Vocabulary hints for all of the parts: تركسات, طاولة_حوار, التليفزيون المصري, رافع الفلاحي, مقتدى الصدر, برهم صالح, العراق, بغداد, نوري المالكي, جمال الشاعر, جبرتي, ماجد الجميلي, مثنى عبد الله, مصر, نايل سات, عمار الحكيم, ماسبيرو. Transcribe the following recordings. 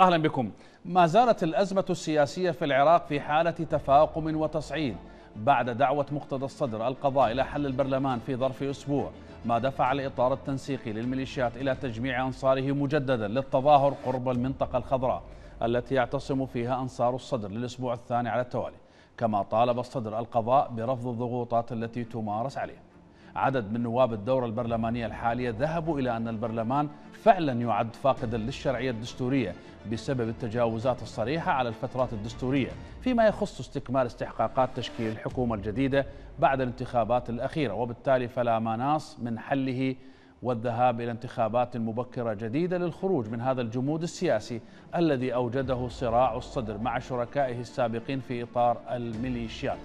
أهلا بكم. ما زالت الأزمة السياسية في العراق في حالة تفاقم وتصعيد بعد دعوة مقتدى الصدر القضاء إلى حل البرلمان في ظرف أسبوع، ما دفع الإطار التنسيقي للميليشيات إلى تجميع أنصاره مجددا للتظاهر قرب المنطقة الخضراء التي يعتصم فيها أنصار الصدر للأسبوع الثاني على التوالي، كما طالب الصدر القضاء برفض الضغوطات التي تمارس عليه. عدد من نواب الدورة البرلمانية الحالية ذهبوا إلى أن البرلمان فعلا يعد فاقدا للشرعية الدستورية بسبب التجاوزات الصريحة على الفترات الدستورية فيما يخص استكمال استحقاقات تشكيل الحكومة الجديدة بعد الانتخابات الأخيرة، وبالتالي فلا مناص من حله والذهاب إلى انتخابات مبكرة جديدة للخروج من هذا الجمود السياسي الذي أوجده صراع الصدر مع شركائه السابقين في إطار الميليشيات.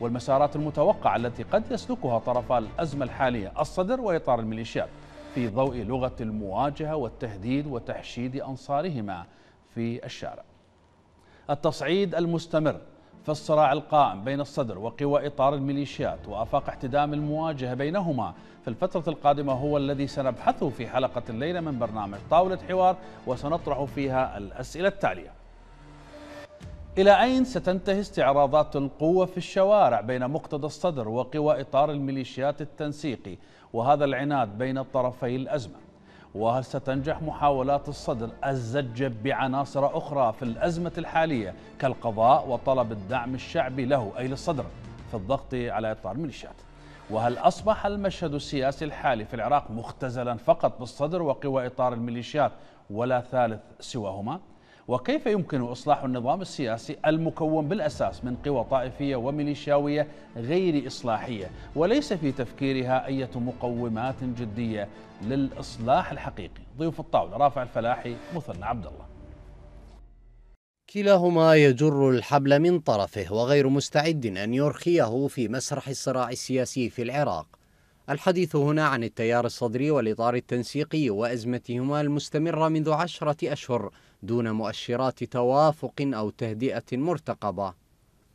والمسارات المتوقعة التي قد يسلكها طرفا الأزمة الحالية الصدر وإطار الميليشيات في ضوء لغة المواجهة والتهديد وتحشيد أنصارهما في الشارع. التصعيد المستمر في الصراع القائم بين الصدر وقوى إطار الميليشيات وآفاق احتدام المواجهة بينهما في الفترة القادمة هو الذي سنبحثه في حلقة الليلة من برنامج طاولة حوار، وسنطرح فيها الأسئلة التالية: إلى أين ستنتهي استعراضات القوة في الشوارع بين مقتدى الصدر وقوى إطار الميليشيات التنسيقي وهذا العناد بين طرفي الأزمة؟ وهل ستنجح محاولات الصدر الزج بعناصر أخرى في الأزمة الحالية كالقضاء وطلب الدعم الشعبي له أي للصدر في الضغط على إطار الميليشيات؟ وهل أصبح المشهد السياسي الحالي في العراق مختزلا فقط بالصدر وقوى إطار الميليشيات ولا ثالث سواهما؟ وكيف يمكن إصلاح النظام السياسي المكون بالأساس من قوى طائفية وميليشياوية غير إصلاحية وليس في تفكيرها أي مقومات جدية للإصلاح الحقيقي؟ ضيوف الطاولة رافع الفلاحي، مثنى عبد الله. كلاهما يجر الحبل من طرفه وغير مستعد أن يرخيه في مسرح الصراع السياسي في العراق. الحديث هنا عن التيار الصدري والإطار التنسيقي وأزمتهما المستمرة منذ 10 أشهر دون مؤشرات توافق أو تهدئة مرتقبة.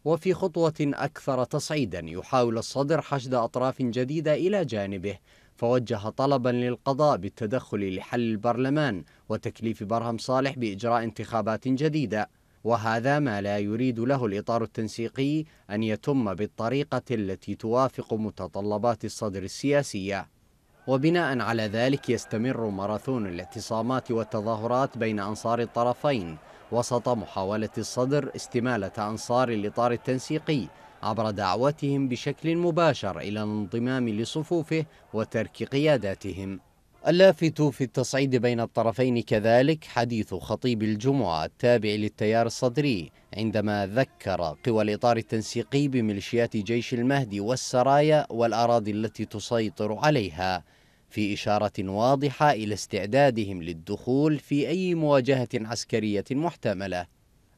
وفي خطوة أكثر تصعيدا يحاول الصدر حشد أطراف جديدة إلى جانبه، فوجه طلبا للقضاء بالتدخل لحل البرلمان وتكليف برهم صالح بإجراء انتخابات جديدة، وهذا ما لا يريد له الإطار التنسيقي أن يتم بالطريقة التي توافق متطلبات الصدر السياسية. وبناء على ذلك يستمر ماراثون الاعتصامات والتظاهرات بين أنصار الطرفين وسط محاولة الصدر استمالة أنصار الإطار التنسيقي عبر دعوتهم بشكل مباشر إلى الانضمام لصفوفه وترك قياداتهم. اللافت في التصعيد بين الطرفين كذلك حديث خطيب الجمعة التابع للتيار الصدري عندما ذكر قوى الإطار التنسيقي بميليشيات جيش المهدي والسرايا والأراضي التي تسيطر عليها، في إشارة واضحة إلى استعدادهم للدخول في أي مواجهة عسكرية محتملة.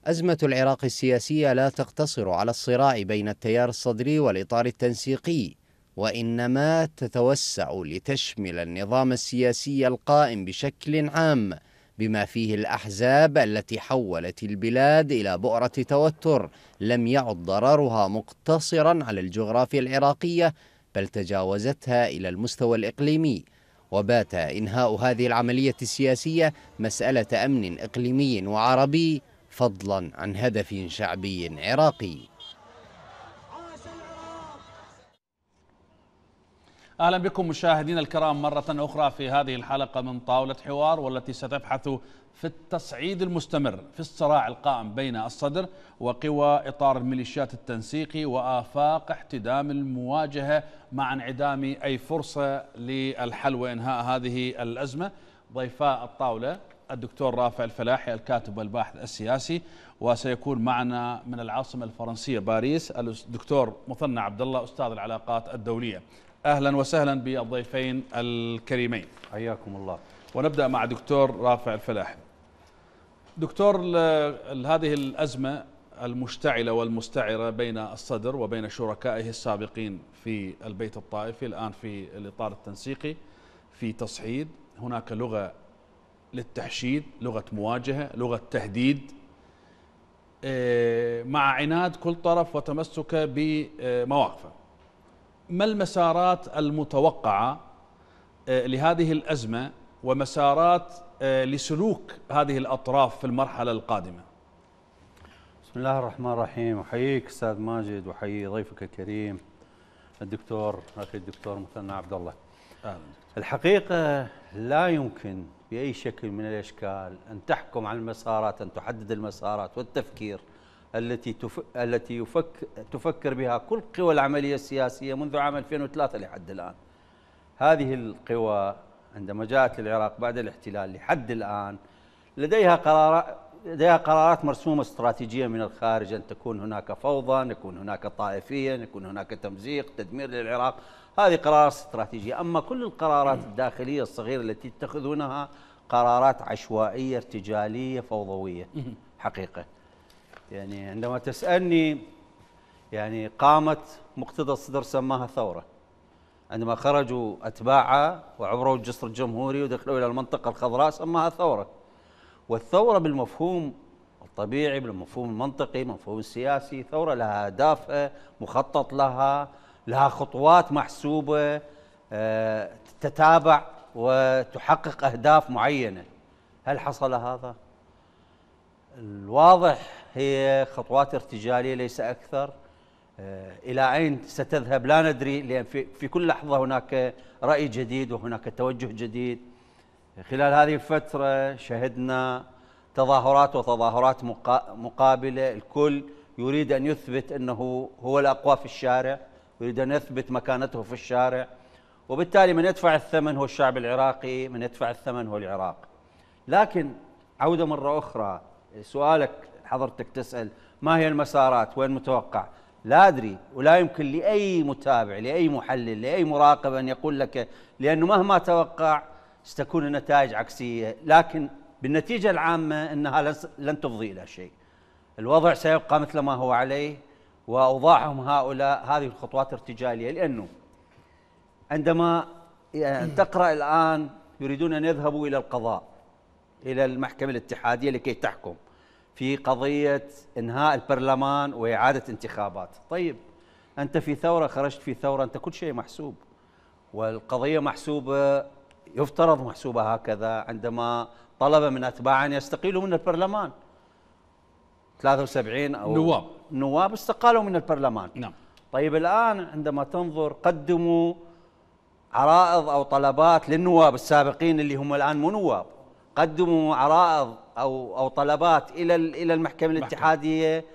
أزمة العراق السياسية لا تقتصر على الصراع بين التيار الصدري والإطار التنسيقي، وإنما تتوسع لتشمل النظام السياسي القائم بشكل عام بما فيه الأحزاب التي حولت البلاد إلى بؤرة توتر لم يعد ضررها مقتصرا على الجغرافيا العراقية بل تجاوزتها إلى المستوى الإقليمي، وبات إنهاء هذه العملية السياسية مسألة أمن إقليمي وعربي فضلا عن هدف شعبي عراقي. أهلا بكم مشاهدين الكرام مرة أخرى في هذه الحلقة من طاولة حوار، والتي ستبحث في التصعيد المستمر في الصراع القائم بين الصدر وقوى إطار الميليشيات التنسيقي وآفاق احتدام المواجهة مع انعدام أي فرصة للحل وإنهاء هذه الأزمة. ضيفاء الطاولة الدكتور رافع الفلاحي الكاتب والباحث السياسي، وسيكون معنا من العاصمة الفرنسية باريس الدكتور مثنى عبد الله أستاذ العلاقات الدولية. أهلا وسهلا بالضيفين الكريمين. حياكم الله. ونبدأ مع دكتور رافع الفلاحي. دكتور، هذه الأزمة المشتعلة والمستعرة بين الصدر وبين شركائه السابقين في البيت الطائفي، الآن في الإطار التنسيقي، في تصعيد، هناك لغة للتحشيد، لغة مواجهة، لغة تهديد، مع عناد كل طرف وتمسكه بمواقفه. ما المسارات المتوقعة لهذه الأزمة ومسارات لسلوك هذه الأطراف في المرحلة القادمة؟ بسم الله الرحمن الرحيم. أحييك أستاذ ماجد وأحيي ضيفك الكريم الدكتور أخي الدكتور مثنى عبد الله. الحقيقة لا يمكن بأي شكل من الأشكال أن تحكم على المسارات، أن تحدد المسارات والتفكير التي تفكر بها كل قوى العملية السياسية منذ عام 2003 لحد الآن. هذه القوى عندما جاءت للعراق بعد الاحتلال لحد الآن لديها قرارات مرسومة استراتيجية من الخارج، أن تكون هناك فوضى، يكون هناك طائفية، يكون هناك تمزيق، تدمير للعراق. هذه قرارات استراتيجية. أما كل القرارات الداخلية الصغيرة التي تتخذونها قرارات عشوائية ارتجالية فوضوية حقيقة. يعني عندما تسألني، يعني قامت مقتدى الصدر سماها ثورة عندما خرجوا أتباعها وعبروا الجسر الجمهوري ودخلوا إلى المنطقة الخضراء، سماها ثورة. والثورة بالمفهوم الطبيعي، بالمفهوم المنطقي، بالمفهوم السياسي، ثورة لها أهداف، مخطط لها، لها خطوات محسوبة تتابع وتحقق أهداف معينة. هل حصل هذا؟ الواضح هي خطوات ارتجالية ليس أكثر. إلى أين ستذهب لا ندري، لأن في كل لحظة هناك رأي جديد وهناك توجه جديد. خلال هذه الفترة شهدنا تظاهرات وتظاهرات مقابلة، الكل يريد أن يثبت أنه هو الأقوى في الشارع، يريد أن يثبت مكانته في الشارع، وبالتالي من يدفع الثمن هو الشعب العراقي، من يدفع الثمن هو العراق. لكن عودة مرة أخرى، سؤالك حضرتك تسأل ما هي المسارات، وين متوقع؟ لا أدري، ولا يمكن لأي متابع، لأي محلل، لأي مراقب أن يقول لك، لأنه مهما توقع ستكون النتائج عكسية. لكن بالنتيجة العامة أنها لن تفضي إلى شيء، الوضع سيبقى مثل ما هو عليه. وأوضاعهم هؤلاء هذه الخطوات ارتجالية، لأنه عندما تقرأ الآن يريدون أن يذهبوا إلى القضاء، إلى المحكمة الاتحادية لكي تحكم في قضية إنهاء البرلمان وإعادة انتخابات. طيب أنت في ثورة، خرجت في ثورة، أنت كل شيء محسوب، والقضية محسوبة، يفترض محسوبة هكذا. عندما طلب من أتباعه أن يستقيلوا من البرلمان، 73 أو نواب استقالوا من البرلمان. نعم. طيب الآن عندما تنظر، قدموا عرائض أو طلبات للنواب السابقين اللي هم الآن مو نواب، قدموا عرائض أو طلبات إلى المحكمة الاتحادية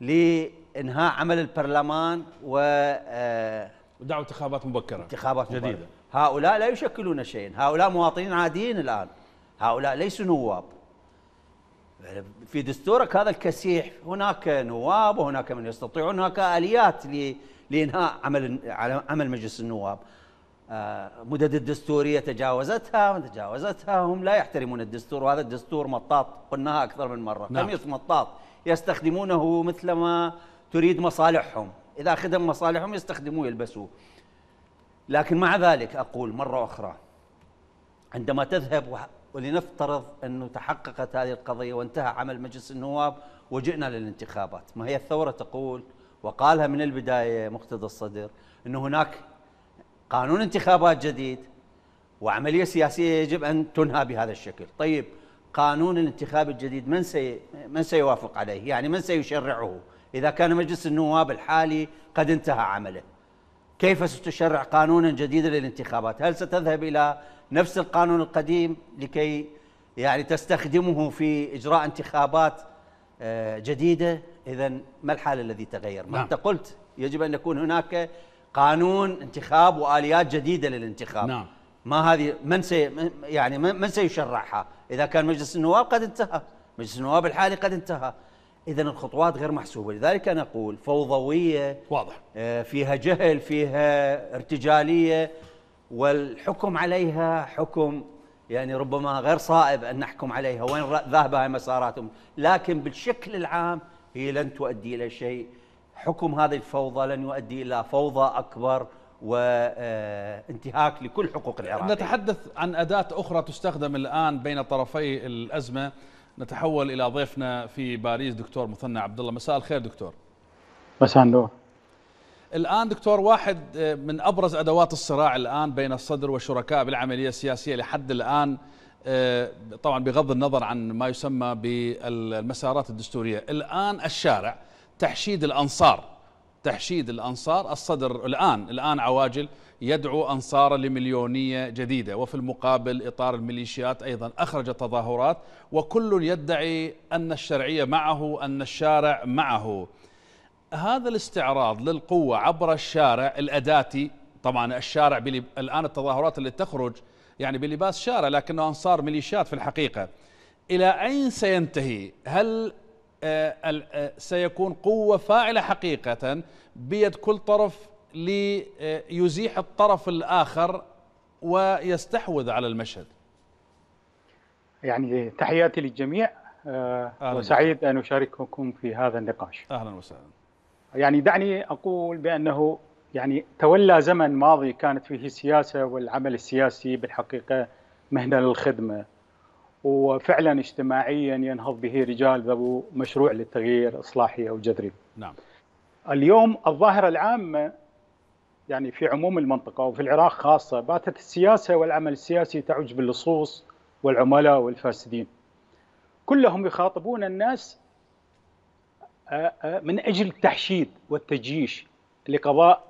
لإنهاء عمل البرلمان ودعوا انتخابات مبكرة جديدة. هؤلاء لا يشكلون شيئا، هؤلاء مواطنين عاديين الآن، هؤلاء ليسوا نواب. في دستورك هذا الكسيح هناك نواب وهناك من يستطيع، هناك آليات لإنهاء عمل مجلس النواب. مدد الدستورية تجاوزتها، هم لا يحترمون الدستور، وهذا الدستور مطاط، قلناها أكثر من مرة. نعم. قميص مطاط يستخدمونه مثلما تريد مصالحهم، إذا خدم مصالحهم يستخدموه يلبسوه. لكن مع ذلك أقول مرة أخرى، عندما تذهب ولنفترض أنه تحققت هذه القضية وانتهى عمل مجلس النواب وجئنا للانتخابات، ما هي الثورة تقول وقالها من البداية مقتدى الصدر، أنه هناك قانون انتخابات جديد وعملية سياسية يجب أن تنهى بهذا الشكل. طيب قانون الانتخاب الجديد من سيوافق عليه؟ يعني من سيشرعه إذا كان مجلس النواب الحالي قد انتهى عمله؟ كيف ستشرع قانونا جديدا للانتخابات؟ هل ستذهب إلى نفس القانون القديم لكي يعني تستخدمه في إجراء انتخابات جديدة؟ إذن ما الحال الذي تغير؟ ما أنت قلت يجب أن يكون هناك قانون انتخاب وآليات جديدة للانتخاب. نعم. ما هذه من سيشرعها إذا كان مجلس النواب قد انتهى، مجلس النواب الحالي قد انتهى؟ إذن الخطوات غير محسوبة. لذلك أنا أقول فوضوية واضح، فيها جهل، فيها ارتجالية، والحكم عليها حكم يعني ربما غير صائب أن نحكم عليها وين ذاهبها مساراتهم. لكن بالشكل العام هي لن تؤدي إلى شيء، حكم هذه الفوضى لن يؤدي إلى فوضى أكبر وانتهاك لكل حقوق العراقيين. نتحدث عن أداة أخرى تستخدم الآن بين طرفي الأزمة. نتحول إلى ضيفنا في باريس دكتور مثنى عبد الله. مساء الخير دكتور. مساء النور. الآن دكتور، واحد من أبرز أدوات الصراع الآن بين الصدر والشركاء بالعملية السياسية لحد الآن طبعا بغض النظر عن ما يسمى بالمسارات الدستورية. الآن الشارع تحشيد الأنصار، تحشيد الأنصار. الصدر الآن عواجل يدعو أنصار لمليونية جديدة، وفي المقابل إطار الميليشيات أيضا أخرج تظاهرات، وكل يدعي أن الشرعية معه، أن الشارع معه. هذا الاستعراض للقوة عبر الشارع الأداتي، طبعا الشارع الآن التظاهرات اللي تخرج يعني بلباس شارع لكنه أنصار ميليشيات في الحقيقة، إلى أين سينتهي؟ هل سيكون قوة فاعلة حقيقة بيد كل طرف ليزيح الطرف الآخر ويستحوذ على المشهد؟ يعني تحياتي للجميع وسعيد أن أشارككم في هذا النقاش. أهلا وسهلا. يعني دعني أقول بأنه يعني تولى زمن ماضي كانت فيه السياسة والعمل السياسي بالحقيقة مهنة للخدمة، وفعلا اجتماعيا ينهض به رجال ذو مشروع للتغيير إصلاحي أو جذري. نعم. اليوم الظاهرة العامة يعني في عموم المنطقة وفي العراق خاصة باتت السياسة والعمل السياسي تعج باللصوص والعملاء والفاسدين، كلهم يخاطبون الناس من أجل التحشيد والتجيش لقضاء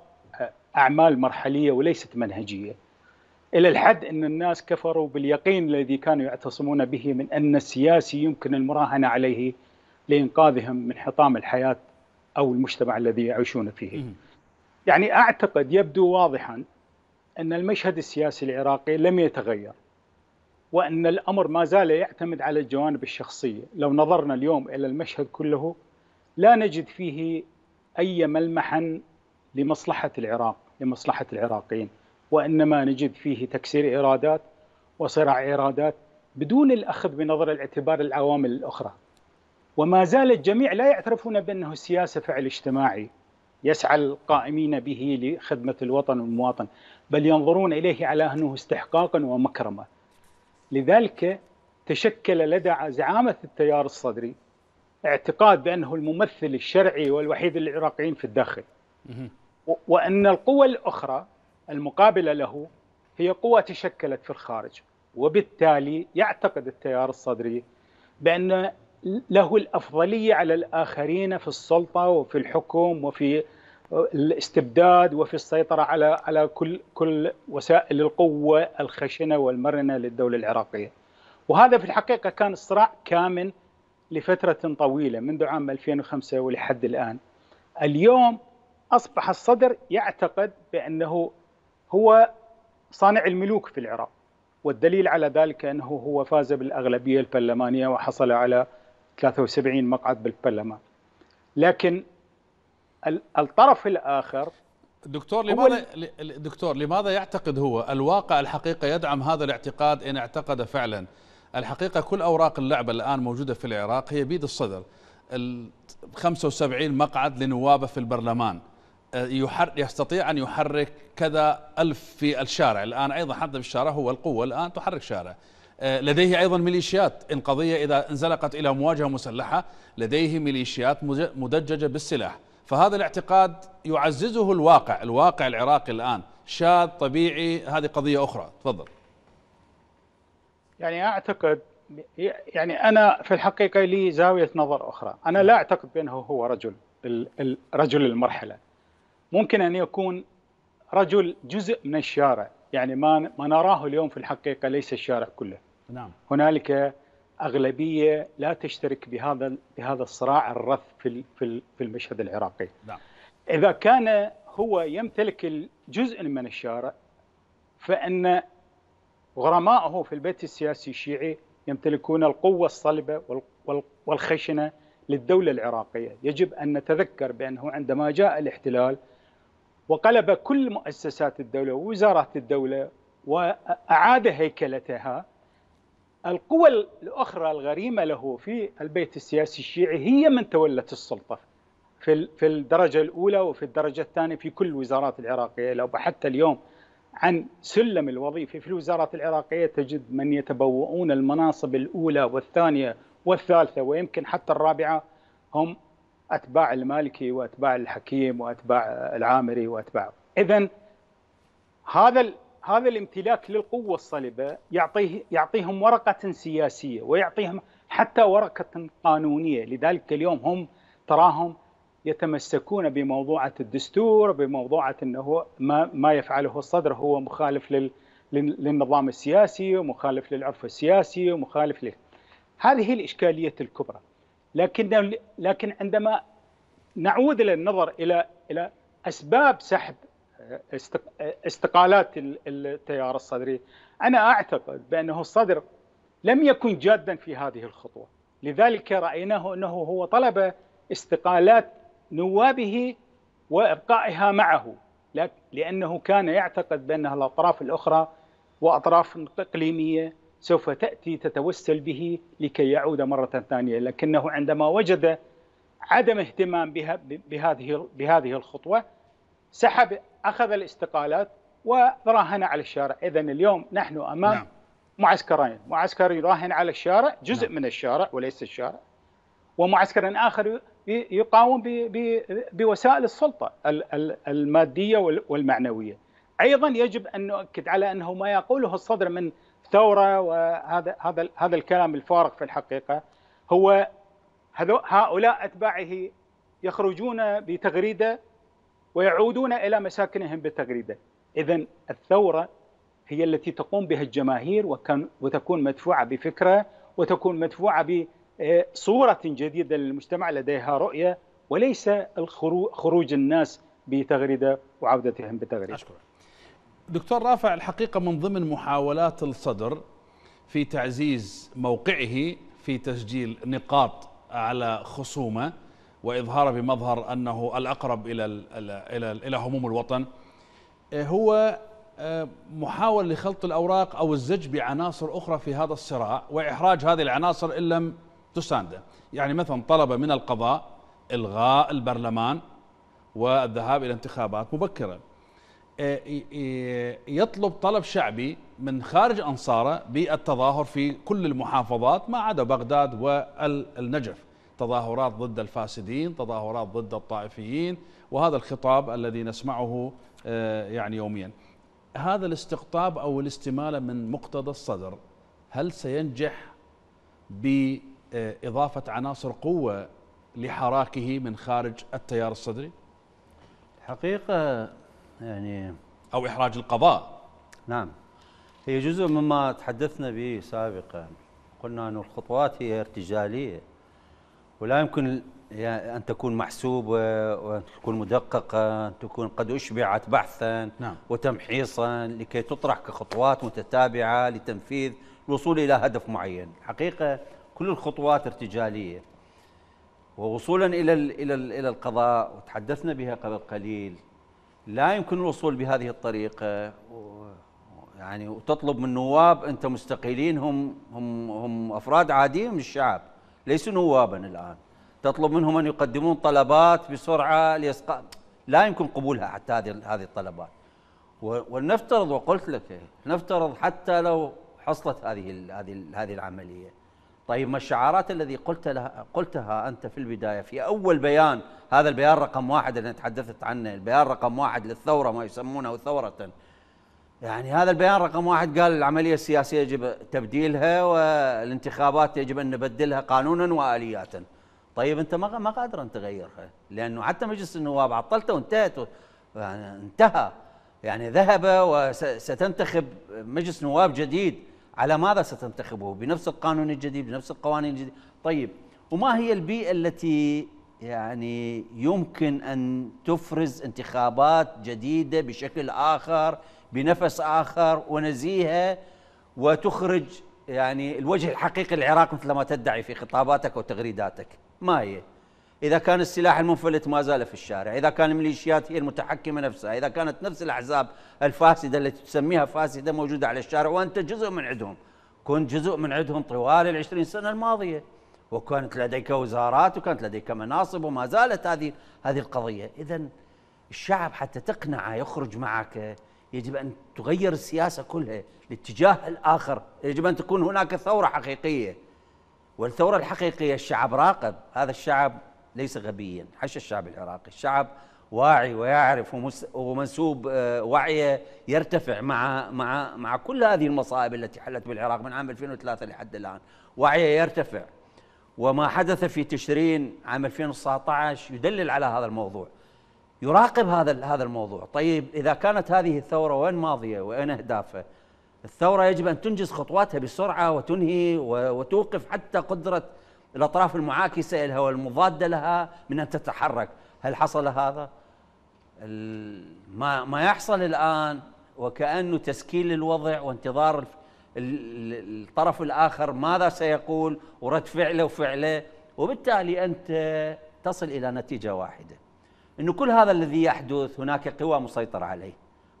أعمال مرحلية وليست منهجية، إلى الحد أن الناس كفروا باليقين الذي كانوا يعتصمون به من أن السياسي يمكن المراهنة عليه لإنقاذهم من حطام الحياة أو المجتمع الذي يعيشون فيه. يعني أعتقد يبدو واضحا أن المشهد السياسي العراقي لم يتغير، وأن الأمر ما زال يعتمد على الجوانب الشخصية. لو نظرنا اليوم إلى المشهد كله لا نجد فيه أي ملمحا لمصلحة العراق، لمصلحة العراقيين، وإنما نجد فيه تكسير إرادات وصراع إرادات بدون الأخذ بنظر الاعتبار العوامل الأخرى. وما زال الجميع لا يعترفون بأنه السياسة فعل اجتماعي يسعى القائمين به لخدمة الوطن والمواطن، بل ينظرون إليه على أنه استحقاقا ومكرمة. لذلك تشكل لدى زعامة التيار الصدري اعتقاد بأنه الممثل الشرعي والوحيد للعراقيين في الداخل، وأن القوة الأخرى المقابلة له هي قوة تشكلت في الخارج. وبالتالي يعتقد التيار الصدري بأن له الأفضلية على الآخرين في السلطة وفي الحكم وفي الاستبداد وفي السيطرة على كل وسائل القوة الخشنة والمرنة للدولة العراقية. وهذا في الحقيقة كان صراع كامن لفترة طويلة منذ عام 2005 ولحد الآن. اليوم أصبح الصدر يعتقد بأنه هو صانع الملوك في العراق، والدليل على ذلك أنه هو فاز بالأغلبية البرلمانية وحصل على 73 مقعد بالبرلمان. لكن الطرف الآخر دكتور، لماذا يعتقد هو؟ الواقع الحقيقة يدعم هذا الاعتقاد إن اعتقد فعلا. الحقيقة كل أوراق اللعبة الآن موجودة في العراق هي بيد الصدر. 75 مقعد لنوابه في البرلمان، يستطيع أن يحرك كذا ألف في الشارع. الآن أيضا حتى في الشارع هو القوة الآن تحرك شارع. لديه أيضا ميليشيات، إن قضية إذا انزلقت إلى مواجهة مسلحة لديه ميليشيات مدججة بالسلاح. فهذا الاعتقاد يعززه الواقع العراقي الآن شاذ طبيعي. هذه قضية أخرى. تفضل. يعني أعتقد أنا في الحقيقة لي زاوية نظر أخرى. أنا لا أعتقد بأنه هو رجل المرحلة. ممكن أن يكون رجل جزء من الشارع. يعني ما نراه اليوم في الحقيقة ليس الشارع كله. نعم. هنالك أغلبية لا تشترك بهذا الصراع الرث في المشهد العراقي. نعم. إذا كان هو يمتلك جزء من الشارع، فإن غرماءه في البيت السياسي الشيعي يمتلكون القوة الصلبة والخشنة للدولة العراقية. يجب أن نتذكر بأنه عندما جاء الاحتلال وقلب كل مؤسسات الدولة ووزارات الدولة وأعاد هيكلتها، القوى الأخرى الغريمة له في البيت السياسي الشيعي هي من تولت السلطة في الدرجة الأولى وفي الدرجة الثانية في كل الوزارات العراقية. لو بحثت اليوم عن سلم الوظيفة في الوزارات العراقية تجد من يتبوؤون المناصب الأولى والثانية والثالثة ويمكن حتى الرابعة هم أتباع المالكي وأتباع الحكيم وأتباع العامري وأتباعه. إذن هذا هذا الامتلاك للقوة الصلبة يعطيهم ورقة سياسية ويعطيهم حتى ورقة قانونية. لذلك اليوم هم تراهم يتمسكون بموضوعة الدستور، بموضوعة أنه ما يفعله الصدر هو مخالف للنظام السياسي ومخالف للعرف السياسي ومخالف له. هذه الإشكالية الكبرى. لكن عندما نعود إلى النظر إلى أسباب سحب استقالات التيار الصدري، أنا أعتقد بأنه الصدر لم يكن جادا في هذه الخطوة. لذلك رأيناه أنه هو طلب استقالات نوابه وإبقائها معه، لأنه كان يعتقد بأن الأطراف الأخرى وأطراف إقليمية سوف تأتي تتوسل به لكي يعود مرة ثانية. لكنه عندما وجد عدم اهتمام بهذه الخطوة سحب، أخذ الاستقالات وراهن على الشارع. إذن اليوم نحن أمام معسكرين، معسكر يراهن على الشارع، جزء من الشارع وليس الشارع، ومعسكر آخر يقاوم بوسائل السلطة المادية والمعنوية. أيضا يجب أن نؤكد على أنه ما يقوله الصدر من ثورة، وهذا هذا الكلام الفارغ في الحقيقة، هو هؤلاء أتباعه يخرجون بتغريدة ويعودون إلى مساكنهم بالتغريدة. إذن الثورة هي التي تقوم بها الجماهير وتكون مدفوعة بفكرة وتكون مدفوعة بصورة جديدة للمجتمع، لديها رؤية، وليس خروج الناس بتغريدة وعودتهم بتغريدة. أشكرك. دكتور رافع، الحقيقة من ضمن محاولات الصدر في تعزيز موقعه في تسجيل نقاط على خصومه وإظهاره بمظهر أنه الأقرب إلى هموم الوطن، هو محاولة لخلط الأوراق أو الزج بعناصر أخرى في هذا الصراع وإحراج هذه العناصر إن لم تسانده. يعني مثلا طلب من القضاء إلغاء البرلمان والذهاب إلى انتخابات مبكرة، يطلب طلب شعبي من خارج أنصاره بالتظاهر في كل المحافظات ما عدا بغداد والنجف، تظاهرات ضد الفاسدين، تظاهرات ضد الطائفيين، وهذا الخطاب الذي نسمعه يعني يوميا. هذا الاستقطاب أو الاستمالة من مقتدى الصدر هل سينجح بإضافة عناصر قوة لحراكه من خارج التيار الصدري؟ حقيقة يعني أو إحراج القضاء. نعم، هي جزء مما تحدثنا به سابقا، قلنا أن الخطوات هي ارتجالية ولا يمكن أن تكون محسوبة وأن تكون مدققة، أن تكون قد أشبعت بحثا وتمحيصا لكي تطرح كخطوات متتابعة لتنفيذ الوصول إلى هدف معين. حقيقة كل الخطوات ارتجالية، ووصولا إلى القضاء وتحدثنا بها قبل قليل لا يمكن الوصول بهذه الطريقة، يعني وتطلب من نواب أنت مستقيلين هم أفراد عاديين من الشعب ليسوا نوابا الآن، تطلب منهم أن يقدمون طلبات بسرعة لإسقاط، لا يمكن قبولها حتى هذه الطلبات. ولنفترض، وقلت لك نفترض حتى لو حصلت هذه العملية، طيب ما الشعارات الذي قلتها أنت في البداية في أول بيان، هذا البيان رقم 1 اللي تحدثت عنه، البيان رقم 1 للثورة ما يسمونه ثورة، يعني هذا البيان رقم 1 قال العملية السياسية يجب تبديلها والانتخابات يجب أن نبدلها قانونا وآلياتا. طيب أنت ما قادر أن تغيرها، لأنه حتى مجلس النواب عطلته وانتهت، يعني انتهى، يعني ذهب وستنتخب مجلس نواب جديد، على ماذا ستنتخبه؟ بنفس القانون الجديد، بنفس القوانين الجديدة. طيب وما هي البيئة التي يعني يمكن أن تفرز انتخابات جديدة بشكل آخر بنفس آخر ونزيهة وتخرج يعني الوجه الحقيقي للعراق مثل ما تدعي في خطاباتك وتغريداتك؟ ما هي؟ إذا كان السلاح المنفلت ما زال في الشارع، إذا كان الميليشيات هي المتحكمة نفسها، إذا كانت نفس الأحزاب الفاسدة التي تسميها فاسدة موجودة على الشارع وأنت جزء من عندهم، كنت جزء من عندهم طوال ال20 سنة الماضية، وكانت لديك وزارات وكانت لديك مناصب وما زالت هذه القضية. إذا الشعب حتى تقنعه يخرج معك يجب أن تغير السياسة كلها لاتجاه الآخر، يجب أن تكون هناك ثورة حقيقية، والثورة الحقيقية الشعب راقب، هذا الشعب ليس غبيا، حش الشعب العراقي، الشعب واعي ويعرف ومنسوب وعيه يرتفع مع كل هذه المصائب التي حلت بالعراق من عام 2003 لحد الآن. وعيه يرتفع، وما حدث في تشرين عام 2019 يدلل على هذا الموضوع. يراقب هذا الموضوع. طيب إذا كانت هذه الثورة وين ماضية وين أهدافها؟ الثورة يجب أن تنجز خطواتها بسرعة وتنهي وتوقف حتى قدرة الأطراف المعاكسة لها والمضادة لها من أن تتحرك. هل حصل هذا؟ ما يحصل الآن وكأنه تسكيل الوضع وانتظار الطرف الآخر ماذا سيقول ورد فعله وفعله، وبالتالي أنت تصل إلى نتيجة واحدة، أنه كل هذا الذي يحدث هناك قوى مسيطرة عليه،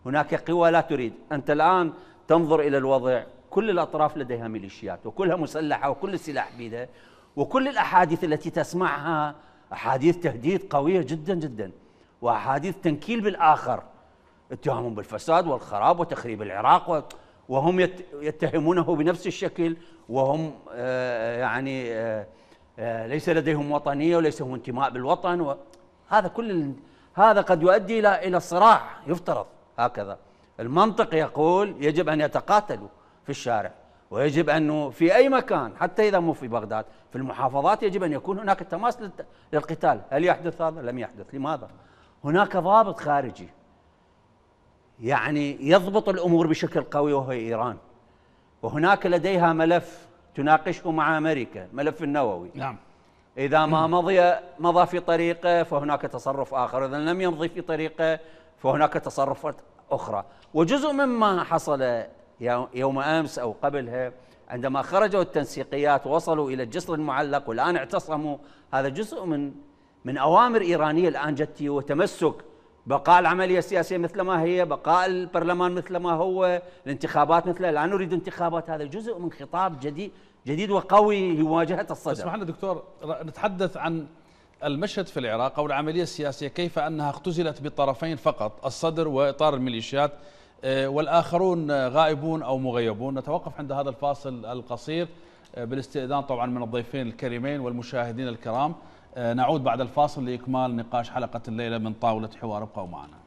هناك قوى لا تريد. أنت الآن تنظر إلى الوضع، كل الأطراف لديها ميليشيات وكلها مسلحة وكل السلاح بيدها، وكل الأحاديث التي تسمعها أحاديث تهديد قوية جدا جدا، وأحاديث تنكيل بالآخر، اتهامهم بالفساد والخراب وتخريب العراق، وهم يتهمونه بنفس الشكل، وهم يعني ليس لديهم وطنية وليس لهم انتماء بالوطن. هذا هذا قد يؤدي إلى الصراع، يفترض هكذا المنطق يقول. يجب أن يتقاتلوا في الشارع، ويجب أنه في أي مكان، حتى إذا مو في بغداد، في المحافظات يجب أن يكون هناك تماس للقتال. هل يحدث هذا؟ لم يحدث. لماذا؟ هناك ضابط خارجي يعني يضبط الأمور بشكل قوي، وهو إيران، وهناك لديها ملف تناقشه مع أمريكا، ملف النووي. نعم. إذا ما مضى في طريقه فهناك تصرف آخر، إذا لم يمضي في طريقه فهناك تصرفات أخرى. وجزء مما حصل يوم أمس أو قبلها عندما خرجوا التنسيقيات ووصلوا إلى الجسر المعلق والآن اعتصموا، هذا جزء من أوامر إيرانية الآن جت، وتمسك بقاء العملية السياسية مثل ما هي، بقاء البرلمان مثل ما هو، الانتخابات مثل لا نريد انتخابات. هذا جزء من خطاب جديد وقوي لمواجهة الصدر. اسمح لنا دكتور، نتحدث عن المشهد في العراق أو العملية السياسية، كيف أنها اختزلت بالطرفين فقط، الصدر وإطار الميليشيات، والآخرون غائبون أو مغيبون. نتوقف عند هذا الفاصل القصير بالاستئذان طبعا من الضيفين الكريمين والمشاهدين الكرام. نعود بعد الفاصل لإكمال نقاش حلقة الليلة من طاولة حوار. ابقوا معنا.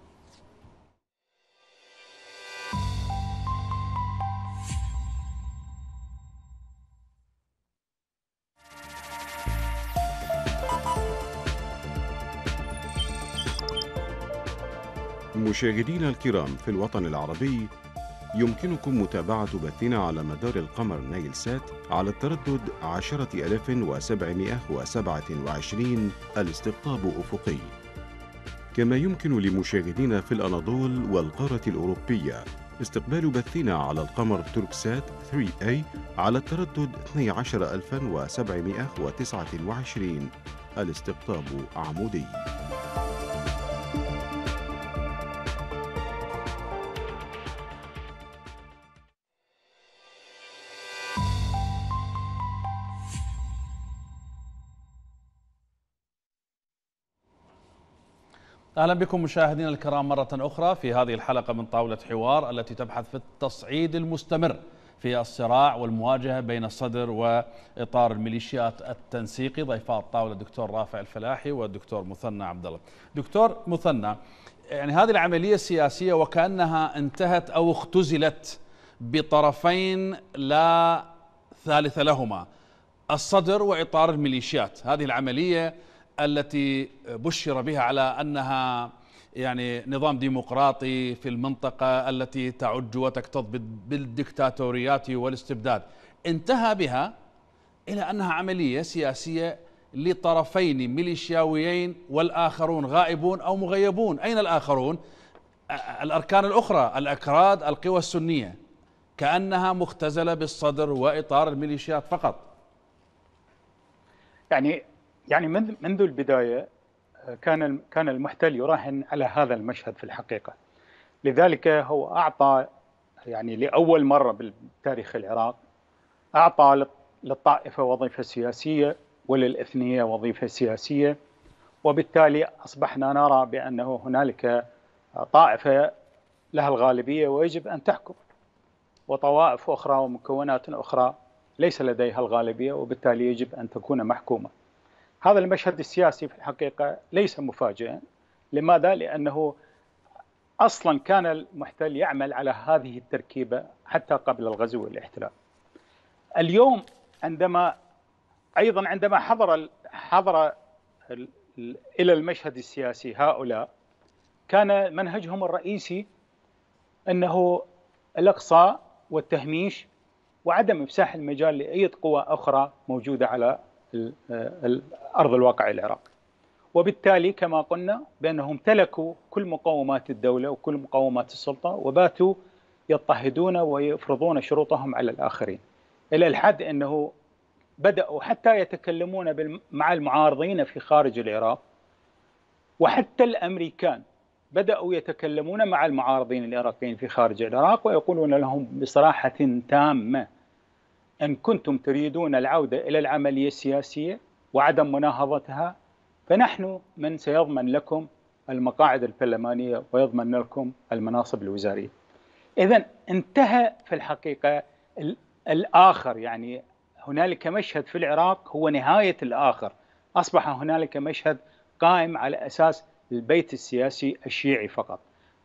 مشاهدينا الكرام في الوطن العربي، يمكنكم متابعة بثنا على مدار القمر نايل سات على التردد 10727 الاستقطاب أفقي. كما يمكن لمشاهدينا في الأناضول والقارة الأوروبية استقبال بثنا على القمر تركسات 3A على التردد 12729 الاستقطاب عمودي. أهلا بكم مشاهدينا الكرام مرة أخرى في هذه الحلقة من طاولة حوار التي تبحث في التصعيد المستمر في الصراع والمواجهة بين الصدر وإطار الميليشيات التنسيقي. ضيفاء الطاولة الدكتور رافع الفلاحي والدكتور مثنى عبد الله. دكتور مثنى، يعني هذه العملية السياسية وكأنها انتهت أو اختزلت بطرفين لا ثالث لهما، الصدر وإطار الميليشيات. هذه العملية التي بشر بها على أنها يعني نظام ديمقراطي في المنطقة التي تعج وتكتظ بالدكتاتوريات والاستبداد، انتهى بها إلى أنها عملية سياسية لطرفين ميليشياويين والآخرون غائبون أو مغيبون. أين الآخرون؟ الأركان الأخرى، الأكراد، القوى السنية، كأنها مختزلة بالصدر وإطار الميليشيات فقط. يعني منذ البداية كان المحتل يراهن على هذا المشهد في الحقيقة، لذلك هو أعطى يعني لأول مرة بالتاريخ العراق أعطى للطائفة وظيفة سياسية وللإثنية وظيفة سياسية، وبالتالي أصبحنا نرى بأنه هنالك طائفة لها الغالبية ويجب أن تحكم، وطوائف أخرى ومكونات أخرى ليس لديها الغالبية وبالتالي يجب أن تكون محكومة. هذا المشهد السياسي في الحقيقة ليس مفاجئا، لماذا؟ لأنه أصلا كان المحتل يعمل على هذه التركيبة حتى قبل الغزو والاحتلال. اليوم عندما حضر إلى المشهد السياسي هؤلاء، كان منهجهم الرئيسي أنه الإقصاء والتهميش وعدم إفساح المجال لأي قوى أخرى موجودة على أرض الواقع العراقي. وبالتالي كما قلنا بأنهم امتلكوا كل مقومات الدولة وكل مقومات السلطة، وباتوا يضطهدون ويفرضون شروطهم على الآخرين، إلى الحد أنه بدأوا حتى يتكلمون مع المعارضين في خارج العراق، وحتى الأمريكان بدأوا يتكلمون مع المعارضين العراقيين في خارج العراق ويقولون لهم بصراحة تامة: إن كنتم تريدون العودة إلى العملية السياسية وعدم مناهضتها، فنحن من سيضمن لكم المقاعد البرلمانية ويضمن لكم المناصب الوزارية. إذن انتهى في الحقيقة الآخر، يعني هنالك مشهد في العراق هو نهاية الآخر، أصبح هنالك مشهد قائم على أساس البيت السياسي الشيعي فقط.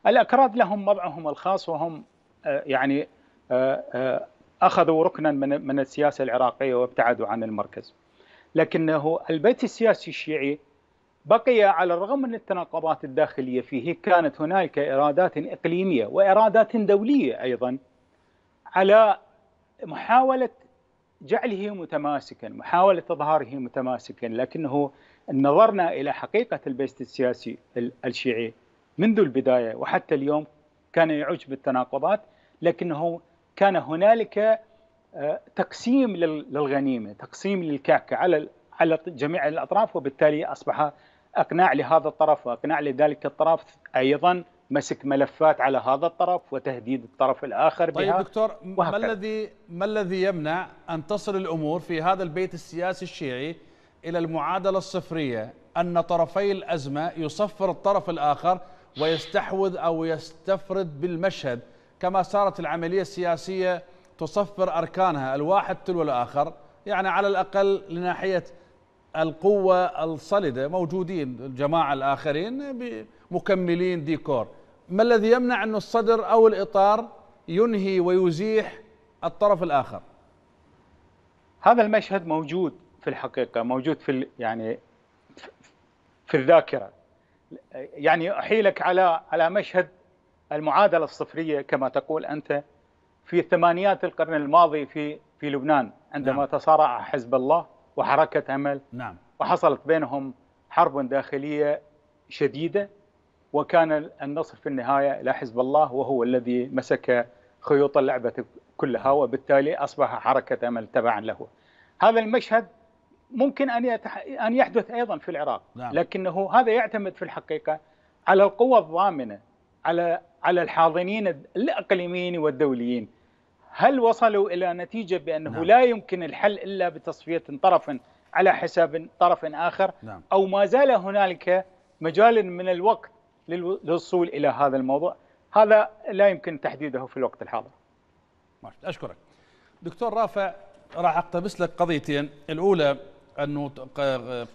الأكراد لهم مضعهم الخاص، وهم يعني أخذوا ركنا من السياسة العراقية وابتعدوا عن المركز، لكنه البيت السياسي الشيعي بقي على الرغم من التناقضات الداخلية فيه. كانت هنالك إرادات إقليمية وإرادات دولية أيضا على محاولة جعله متماسكا، محاولة إظهاره متماسكا، لكنه إن نظرنا إلى حقيقة البيت السياسي الشيعي منذ البداية وحتى اليوم كان يعج بالتناقضات، لكنه كان هنالك تقسيم للغنيمة، تقسيم للكعكة على جميع الأطراف، وبالتالي أصبح أقناع لهذا الطرف وأقناع لذلك الطرف، أيضا مسك ملفات على هذا الطرف وتهديد الطرف الآخر. طيب بها دكتور، ما الذي يمنع أن تصل الأمور في هذا البيت السياسي الشيعي إلى المعادلة الصفرية، أن طرفي الأزمة يصفر الطرف الآخر ويستحوذ أو يستفرد بالمشهد، كما صارت العملية السياسية تصفر أركانها الواحد تلو الآخر، يعني على الأقل لناحية القوة الصلدة موجودين الجماعة الآخرين مكملين ديكور. ما الذي يمنع أن الصدر أو الإطار ينهي ويزيح الطرف الآخر؟ هذا المشهد موجود في الحقيقة، موجود في الذاكرة. يعني أحيلك على مشهد المعادلة الصفرية كما تقول أنت في ثمانيات القرن الماضي في لبنان، عندما نعم. تصارع حزب الله وحركة أمل، نعم. وحصلت بينهم حرب داخلية شديدة، وكان النصر في النهاية لحزب الله، وهو الذي مسك خيوط اللعبة كلها، وبالتالي أصبح حركة أمل تبعا له. هذا المشهد ممكن أن يحدث أيضا في العراق، نعم. لكنه هذا يعتمد في الحقيقة على القوة الضامنة، على الحاضنين الإقليميين والدوليين. هل وصلوا إلى نتيجة بأنه نعم. لا يمكن الحل إلا بتصفية طرف على حساب طرف آخر، نعم. أو ما زال هنالك مجال من الوقت للوصول إلى هذا الموضوع؟ هذا لا يمكن تحديده في الوقت الحاضر. أشكرك دكتور رافع. راح أقتبس لك قضيتين. الأولى أنه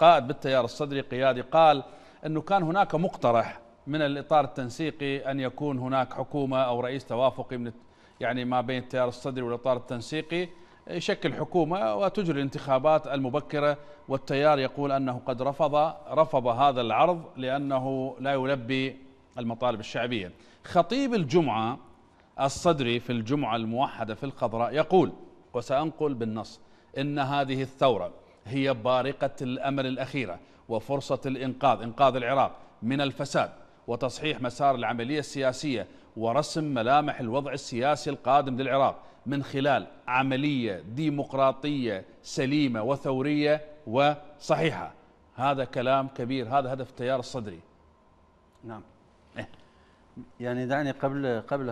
قائد بالتيار الصدري قيادي قال أنه كان هناك مقترح من الإطار التنسيقي أن يكون هناك حكومة أو رئيس توافقي من يعني ما بين التيار الصدري والإطار التنسيقي، يشكل حكومة وتجري الانتخابات المبكرة، والتيار يقول أنه قد رفض هذا العرض لأنه لا يلبي المطالب الشعبية. خطيب الجمعة الصدري في الجمعة الموحدة في الخضراء يقول، وسأنقل بالنص: إن هذه الثورة هي بارقة الأمل الأخيرة وفرصة إنقاذ العراق من الفساد وتصحيح مسار العملية السياسية ورسم ملامح الوضع السياسي القادم للعراق من خلال عملية ديمقراطية سليمة وثورية وصحيحة. هذا كلام كبير، هذا هدف التيار الصدري. نعم. يعني دعني قبل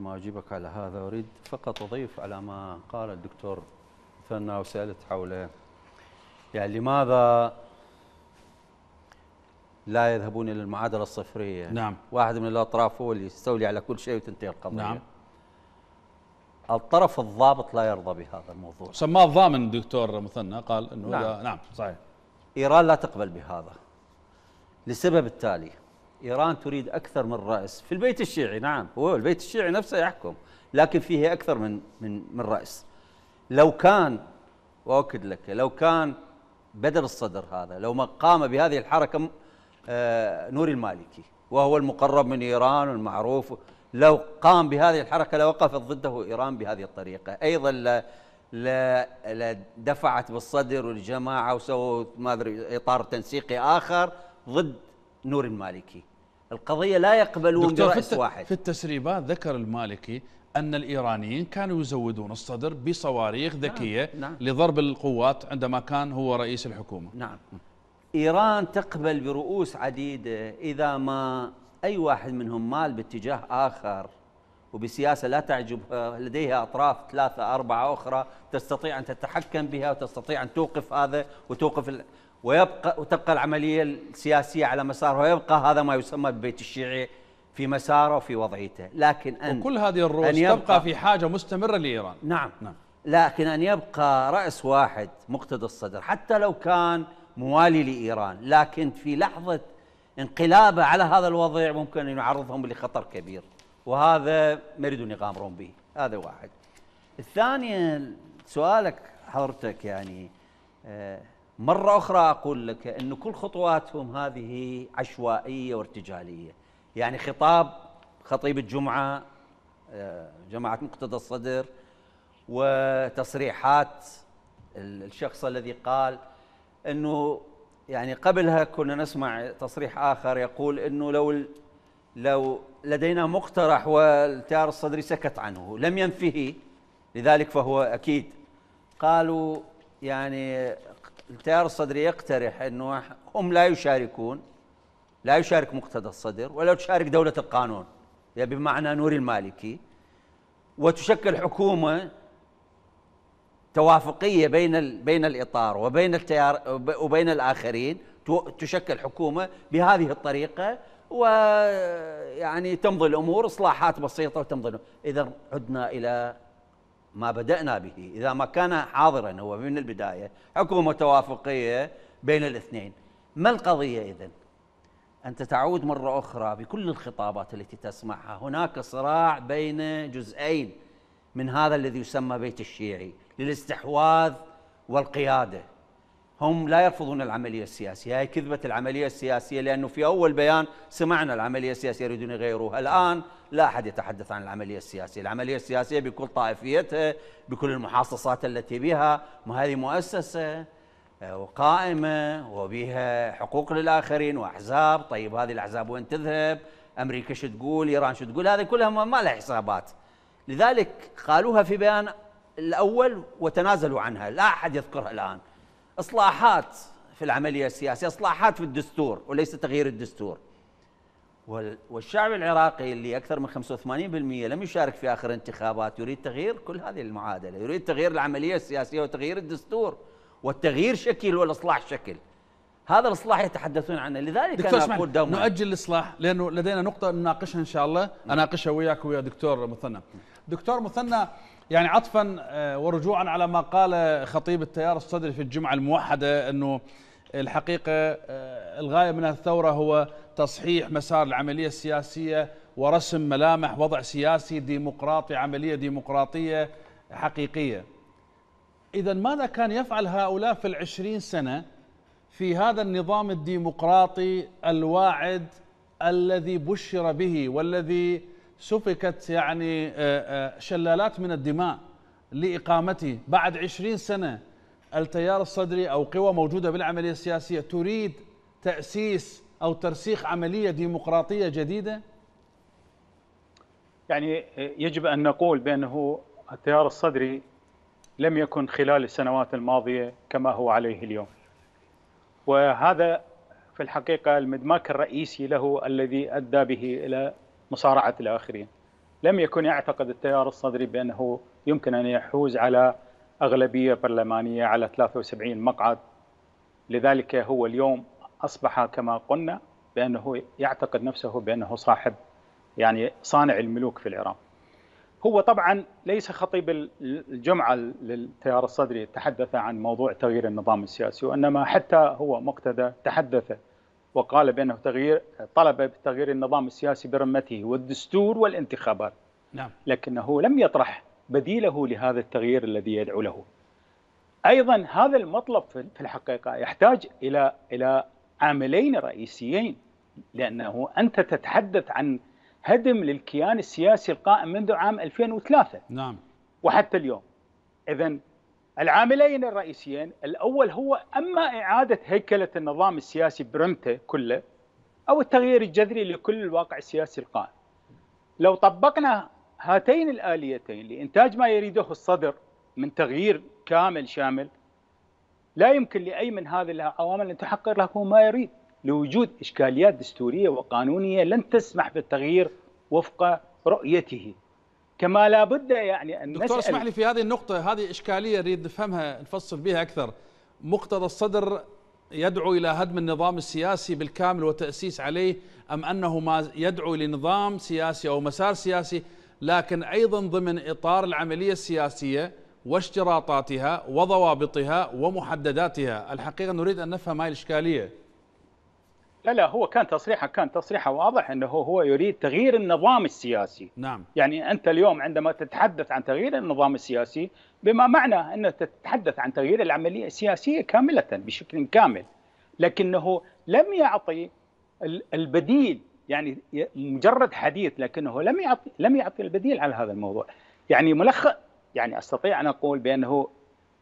ما أجيبك على هذا، أريد فقط أضيف على ما قال الدكتور مثنى، وسألت حوله يعني لماذا لا يذهبون إلى المعادلة الصفرية، نعم. واحد من الأطراف هو اللي يستولي على كل شيء وتنتهي القضية، نعم. الطرف الضابط لا يرضى بهذا الموضوع، سماه الضامن. دكتور مثنى قال إنه نعم. نعم صحيح. إيران لا تقبل بهذا لسبب التالي: إيران تريد أكثر من رئيس في البيت الشيعي. نعم، هو البيت الشيعي نفسه يحكم، لكن فيه أكثر من رئيس. لو كان، وأؤكد لك، لو كان بدر الصدر هذا، لو ما قام بهذه الحركة نوري المالكي وهو المقرب من إيران والمعروف، لو قام بهذه الحركة لوقفت ضده إيران بهذه الطريقة. أيضا لدفعت بالصدر والجماعة وسووا ما أدري إطار تنسيقي آخر ضد نور المالكي. القضية لا يقبلون برأس واحد. في التسريبات ذكر المالكي أن الإيرانيين كانوا يزودون الصدر بصواريخ ذكية. نعم. لضرب القوات عندما كان هو رئيس الحكومة. نعم، إيران تقبل برؤوس عديدة إذا ما أي واحد منهم مال باتجاه آخر وبسياسة لا تعجبها، لديها أطراف ثلاثة أربعة أخرى تستطيع أن تتحكم بها وتستطيع أن توقف هذا وتوقف وتبقى العملية السياسية على مسارها، ويبقى هذا ما يسمى بالبيت الشيعي في مساره وفي وضعيته. لكن وكل هذه الرؤوس تبقى في حاجة مستمرة لإيران. نعم. نعم، لكن أن يبقى رأس واحد مقتدى الصدر حتى لو كان موالي لإيران، لكن في لحظة انقلابه على هذا الوضع ممكن أن يعرضهم لخطر كبير، وهذا ما يريدون يغامرون به. هذا واحد. الثانية، سؤالك حضرتك يعني مرة أخرى أقول لك أن كل خطواتهم هذه عشوائية وارتجالية. يعني خطاب خطيب الجمعة جماعة مقتدى الصدر، وتصريحات الشخص الذي قال أنه، يعني قبلها كنا نسمع تصريح آخر يقول أنه لو لدينا مقترح والتيار الصدري سكت عنه لم ينفيه، لذلك فهو أكيد. قالوا يعني التيار الصدري يقترح أنه هم لا يشارك مقتدى الصدر ولا تشارك دولة القانون، يعني بمعنى نوري المالكي، وتشكل حكومة توافقية بين الإطار وبين التيار وبين الآخرين، تشكل حكومة بهذه الطريقة، ويعني تمضي الأمور إصلاحات بسيطة وتمضي الأمور. إذا عدنا إلى ما بدأنا به، إذا ما كان حاضراً هو من البداية حكومة توافقية بين الاثنين، ما القضية إذن؟ أنت تعود مرة أخرى بكل الخطابات التي تسمعها، هناك صراع بين جزئين من هذا الذي يسمى بيت الشيعي للاستحواذ والقيادة. هم لا يرفضون العملية السياسية، هي كذبة العملية السياسية، لأنه في أول بيان سمعنا العملية السياسية يريدون يغيروها. الآن لا أحد يتحدث عن العملية السياسية، العملية السياسية بكل طائفيتها بكل المحاصصات التي بها، ما هذه مؤسسة وقائمة وبها حقوق للآخرين وأحزاب. طيب هذه الأحزاب وين تذهب؟ أمريكا شو تقول؟ إيران شو تقول؟ هذه كلها ما لها حسابات، لذلك قالوها في بيان الأول وتنازلوا عنها، لا أحد يذكرها الآن. إصلاحات في العملية السياسية، إصلاحات في الدستور وليس تغيير الدستور. والشعب العراقي اللي أكثر من 85% لم يشارك في آخر انتخابات يريد تغيير كل هذه المعادلة، يريد تغيير العملية السياسية وتغيير الدستور، والتغيير شكل والإصلاح شكل. هذا الإصلاح يتحدثون عنه، لذلك أنا أقول دوما نؤجل الإصلاح، لأنه لدينا نقطة نناقشها إن شاء الله، أناقشها وياك ويا دكتور مثنى. دكتور مثنى، يعني عطفا ورجوعا على ما قال خطيب التيار الصدري في الجمعة الموحدة، أنه الحقيقة الغاية من الثورة هو تصحيح مسار العملية السياسية ورسم ملامح وضع سياسي ديمقراطي، عملية ديمقراطية حقيقية. إذا ماذا كان يفعل هؤلاء في 20 سنة في هذا النظام الديمقراطي الواعد الذي بشر به، والذي سفكت يعني شلالات من الدماء لإقامته؟ بعد 20 سنة التيار الصدري أو قوى موجودة بالعملية السياسية تريد تأسيس أو ترسيخ عملية ديمقراطية جديدة؟ يعني يجب أن نقول بأنه التيار الصدري لم يكن خلال السنوات الماضية كما هو عليه اليوم، وهذا في الحقيقة المدماك الرئيسي له الذي أدى به إلى مصارعة الآخرين. لم يكن يعتقد التيار الصدري بأنه يمكن أن يحوز على أغلبية برلمانية على 73 مقعد، لذلك هو اليوم أصبح كما قلنا بأنه يعتقد نفسه بأنه صاحب، يعني صانع الملوك في العراق. هو طبعا ليس خطيب الجمعة للتيار الصدري تحدث عن موضوع تغيير النظام السياسي، وإنما حتى هو مقتدى تحدث وقال بأنه طلب بتغيير النظام السياسي برمته والدستور والانتخابات. نعم. لكنه لم يطرح بديله لهذا التغيير الذي يدعو له. أيضا هذا المطلب في الحقيقة يحتاج إلى عاملين رئيسيين، لأنه أنت تتحدث عن هدم للكيان السياسي القائم منذ عام 2003 نعم. وحتى اليوم. إذن العاملين الرئيسيين، الأول هو إما إعادة هيكلة النظام السياسي برمته كله، أو التغيير الجذري لكل الواقع السياسي القائم. لو طبقنا هاتين الآليتين لإنتاج ما يريده الصدر من تغيير كامل شامل، لا يمكن لأي من هذه العوامل أن تحقق له ما يريد، لوجود إشكاليات دستورية وقانونية لن تسمح بالتغيير وفق رؤيته. كما لا بد يعني أن دكتور اسمح لي في هذه النقطة، هذه إشكالية نريد نفهمها نفصل بها أكثر. مقتدى الصدر يدعو إلى هدم النظام السياسي بالكامل وتأسيس عليه، أم أنه ما يدعو لنظام سياسي أو مسار سياسي لكن أيضا ضمن إطار العملية السياسية واشتراطاتها وضوابطها ومحدداتها؟ الحقيقة نريد أن نفهم هذه الإشكالية. لا هو كان تصريحه واضح أنه هو يريد تغيير النظام السياسي. نعم. يعني أنت اليوم عندما تتحدث عن تغيير النظام السياسي، بما معنى أنه تتحدث عن تغيير العملية السياسية كاملة بشكل كامل، لكنه لم يعطي البديل. يعني مجرد حديث، لكنه لم يعطي البديل على هذا الموضوع. يعني ملخص، يعني أستطيع أن أقول بأنه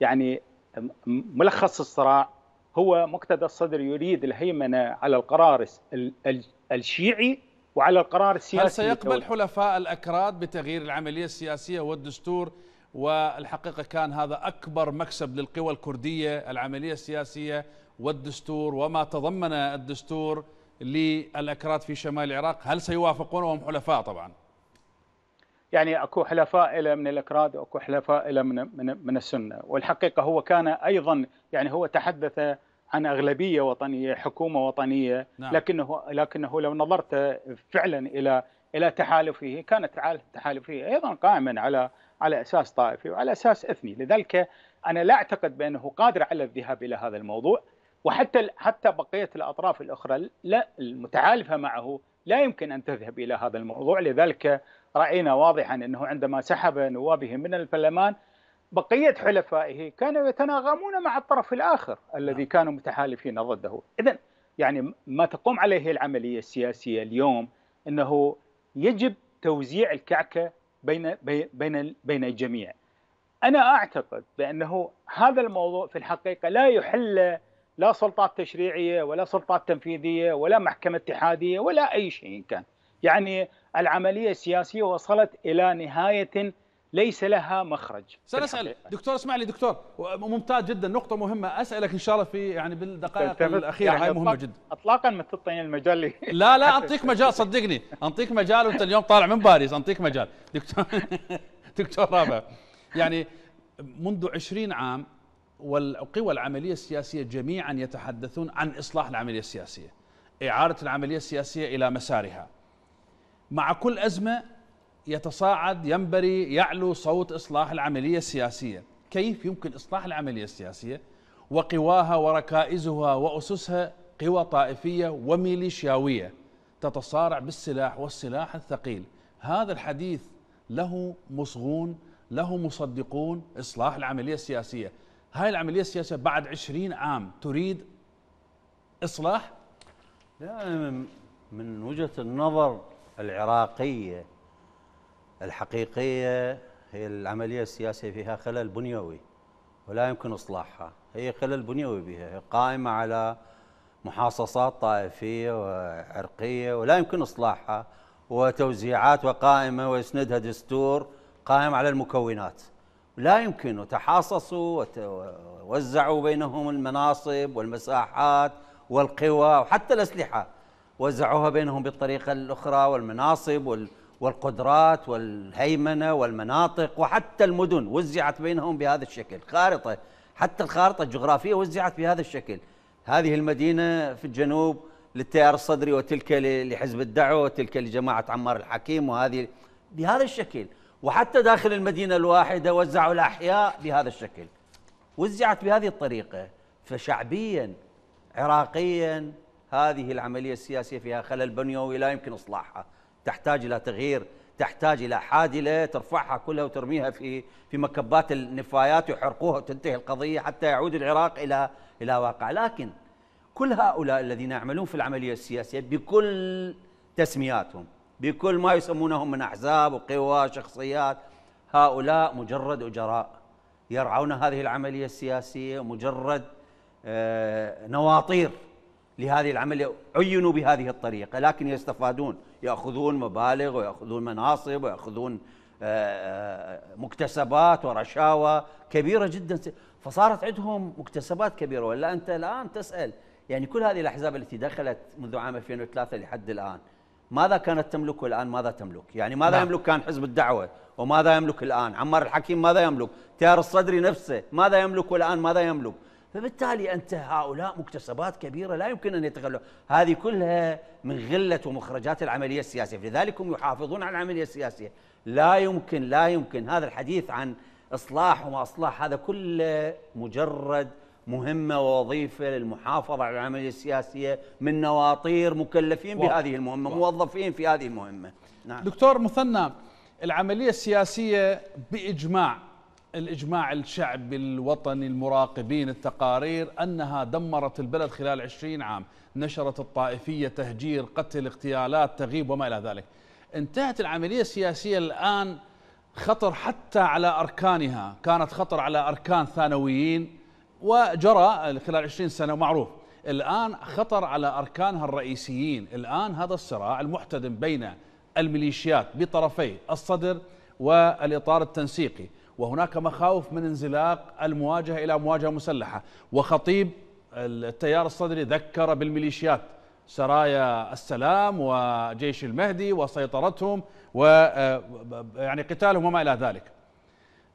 يعني ملخص الصراع هو مقتدى الصدر يريد الهيمنة على القرار الشيعي وعلى القرار السياسي. هل سيقبل حلفاء الأكراد بتغيير العملية السياسية والدستور؟ والحقيقة كان هذا أكبر مكسب للقوى الكردية، العملية السياسية والدستور وما تضمن الدستور للأكراد في شمال العراق. هل سيوافقون وهم حلفاء طبعا؟ يعني أكو حلفاء إلى من الأكراد وأكو حلفاء إلى من السنة. والحقيقة هو كان أيضا يعني هو تحدث عن أغلبية وطنية، حكومة وطنية. نعم. لكنه لو نظرت فعلا إلى تحالفه، كانت تحالفه أيضا قائما على أساس طائفي وعلى أساس إثني. لذلك أنا لا أعتقد بأنه قادر على الذهاب إلى هذا الموضوع، وحتى بقية الأطراف الأخرى المتعالفة معه لا يمكن أن تذهب إلى هذا الموضوع. لذلك رأينا واضحا أنه عندما سحب نوابه من البرلمان، بقية حلفائه كانوا يتناغمون مع الطرف الآخر الذي كانوا متحالفين ضده. إذن يعني ما تقوم عليه العملية السياسية اليوم أنه يجب توزيع الكعكة بين الجميع. أنا أعتقد بأنه هذا الموضوع في الحقيقة لا يحل لا سلطات تشريعية ولا سلطات تنفيذية ولا محكمة اتحادية ولا أي شيء كان. يعني العملية السياسية وصلت إلى نهاية ليس لها مخرج. سنسأل دكتور، اسمع لي دكتور، ممتاز جدا، نقطة مهمة، أسألك إن شاء الله في يعني بالدقائق الأخيرة، هاي يعني مهمة جدا. أطلاقا ما تعطيني المجال لي. لا أعطيك مجال، صدقني أعطيك مجال، وأنت اليوم طالع من باريس، أعطيك مجال دكتور رافع. يعني منذ 20 عام والقوى العملية السياسية جميعا يتحدثون عن إصلاح العملية السياسية، إعادة العملية السياسية إلى مسارها. مع كل أزمة يتصاعد، ينبري، يعلو صوت إصلاح العملية السياسية. كيف يمكن إصلاح العملية السياسية وقواها وركائزها وأسسها قوى طائفية وميليشياوية تتصارع بالسلاح والسلاح الثقيل؟ هذا الحديث له مصغون، له مصدقون. إصلاح العملية السياسية، هاي العملية السياسية بعد 20 عام تريد إصلاح؟ لا، من وجهة النظر العراقية الحقيقية هي العملية السياسية فيها خلل بنيوي ولا يمكن إصلاحها. هي خلل بنيوي بها، هي قائمة على محاصصات طائفية وعرقية ولا يمكن إصلاحها، وتوزيعات وقائمة ويسندها دستور قائم على المكونات لا يمكن. وتحاصصوا ووزعوا بينهم المناصب والمساحات والقوى وحتى الأسلحة، وزعوها بينهم بالطريقة الأخرى، والمناصب والقدرات والهيمنة والمناطق وحتى المدن وزعت بينهم بهذا الشكل. خارطة، حتى الخارطة الجغرافية وزعت بهذا الشكل. هذه المدينة في الجنوب للتيار الصدري، وتلك لحزب الدعوة، وتلك لجماعة عمار الحكيم، وهذه بهذا الشكل. وحتى داخل المدينة الواحدة وزعوا الأحياء بهذا الشكل، وزعت بهذه الطريقة. فشعبيا عراقيا هذه العملية السياسية فيها خلل بنيوي لا يمكن إصلاحها، تحتاج إلى تغيير، تحتاج إلى حادلة ترفعها كلها وترميها في مكبات النفايات ويحرقوها وتنتهي القضية حتى يعود العراق إلى واقع. لكن كل هؤلاء الذين يعملون في العملية السياسية بكل تسمياتهم، بكل ما يسمونهم من أحزاب وقوى شخصيات، هؤلاء مجرد أجراء يرعون هذه العملية السياسية، مجرد نواطير لهذه العملية عينوا بهذه الطريقة، لكن يستفادون، يأخذون مبالغ ويأخذون مناصب ويأخذون مكتسبات ورشاوى كبيرة جدا، فصارت عندهم مكتسبات كبيرة. ولا أنت الآن تسأل يعني كل هذه الأحزاب التي دخلت منذ عام 2003 لحد الآن ماذا كانت تملك والآن ماذا تملك؟ يعني ماذا يملك كان حزب الدعوة وماذا يملك الآن؟ عمار الحكيم ماذا يملك؟ تيار الصدري نفسه ماذا يملك والآن ماذا يملك؟ فبالتالي أنت هؤلاء مكتسبات كبيرة لا يمكن أن يتخلوا، هذه كلها من غلة ومخرجات العملية السياسية، لذلك هم يحافظون على العملية السياسية. لا يمكن هذا الحديث عن إصلاح وما أصلاح، هذا كله مجرد مهمة ووظيفة للمحافظة على العملية السياسية من نواطير مكلفين بهذه المهمة، موظفين في هذه المهمة. نعم. دكتور مثنى، العملية السياسية بإجماع الشعب الوطني، المراقبين، التقارير، أنها دمرت البلد خلال 20 عام، نشرت الطائفية، تهجير، قتل، اغتيالات، تغيب وما إلى ذلك. انتهت العملية السياسية الآن، خطر حتى على أركانها، كانت خطر على أركان ثانويين وجرى خلال 20 سنة معروف، الآن خطر على أركانها الرئيسيين. الآن هذا الصراع المحتدم بين الميليشيات بطرفي الصدر والإطار التنسيقي، وهناك مخاوف من انزلاق المواجهة إلى مواجهة مسلحة. وخطيب التيار الصدري ذكر بالميليشيات، سرايا السلام وجيش المهدي وسيطرتهم ويعني قتالهم وما إلى ذلك.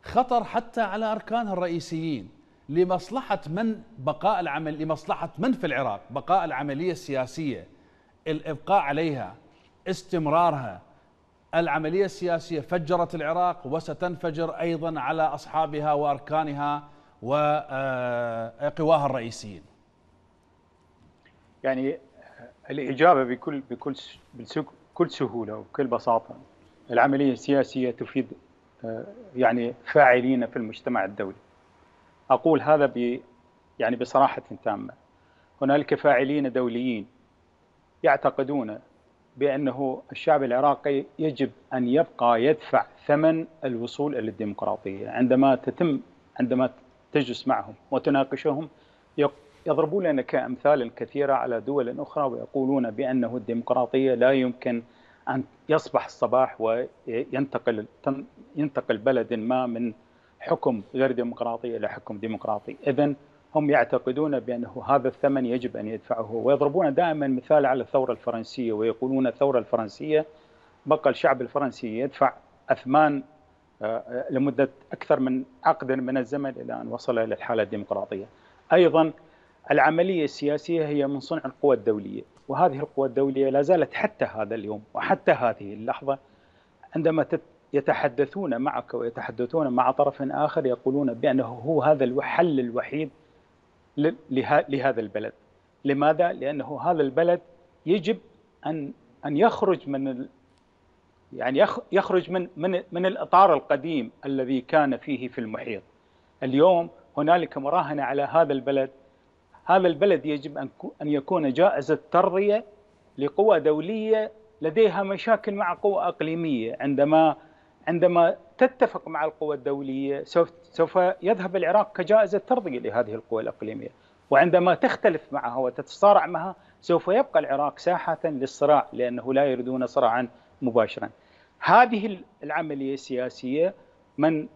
خطر حتى على أركانها الرئيسيين. لمصلحة من بقاء العمل، لمصلحة من في العراق بقاء العملية السياسية، الإبقاء عليها، استمرارها. العملية السياسية فجرت العراق وستنفجر أيضا على أصحابها وأركانها وقواها الرئيسيين. يعني الإجابة بكل سهولة وبكل بساطة، العملية السياسية تفيد يعني فاعلين في المجتمع الدولي. أقول هذا يعني بصراحة تامة. هنالك فاعلين دوليين يعتقدون بأنه الشعب العراقي يجب أن يبقى يدفع ثمن الوصول إلى الديمقراطية. عندما تجلس معهم وتناقشهم يضربون لنا كأمثال كثيرة على دول أخرى ويقولون بأنه الديمقراطية لا يمكن أن يصبح الصباح وينتقل بلد ما من حكم غير ديمقراطي إلى حكم ديمقراطي. إذن هم يعتقدون بأنه هذا الثمن يجب أن يدفعه، ويضربون دائما مثال على الثورة الفرنسية ويقولون الثورة الفرنسية بقى الشعب الفرنسي يدفع أثمان لمدة أكثر من عقد من الزمن إلى أن وصل إلى الحالة الديمقراطية. أيضا العملية السياسية هي من صنع القوى الدولية، وهذه القوى الدولية لا زالت حتى هذا اليوم وحتى هذه اللحظة عندما يتحدثون معك ويتحدثون مع طرف آخر يقولون بأنه هو هذا الحل الوحيد لهذا البلد. لماذا؟ لأنه هذا البلد يجب أن يخرج من يعني يخرج من الإطار القديم الذي كان فيه في المحيط. اليوم هنالك مراهنة على هذا البلد. هذا البلد يجب أن يكون جائزة ترضية لقوى دولية لديها مشاكل مع قوى أقليمية. عندما تتفق مع القوى الدولية سوف يذهب العراق كجائزة ترضية لهذه القوى الأقليمية، وعندما تختلف معها وتتصارع معها سوف يبقى العراق ساحة للصراع، لأنه لا يريدون صراعا مباشرا. هذه العملية السياسية من